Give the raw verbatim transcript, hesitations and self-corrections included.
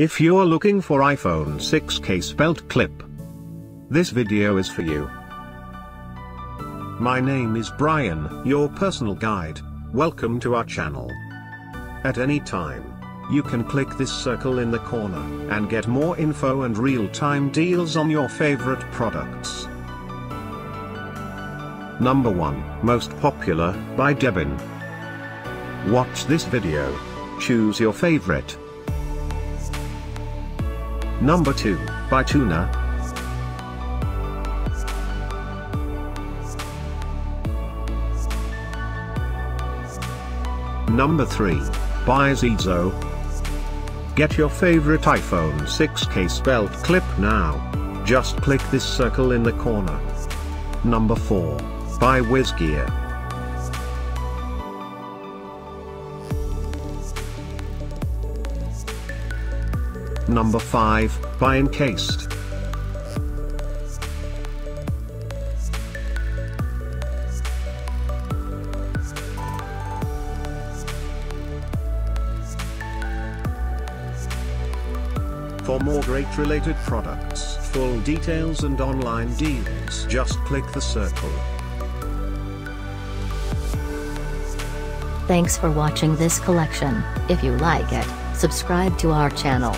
If you're looking for iPhone six case belt clip, this video is for you. My name is Brian, your personal guide. Welcome to our channel. At any time, you can click this circle in the corner and get more info and real-time deals on your favorite products. Number one, Most Popular, by Debin. Watch this video. Choose your favorite. Number two, by Tuna. Number three, by Zizo. Get your favorite iPhone six case belt clip now. Just click this circle in the corner. Number four, by Wizgear. Number five, by Encased. For more great related products, full details and online deals, just click the circle. Thanks for watching this collection. If you like it, subscribe to our channel.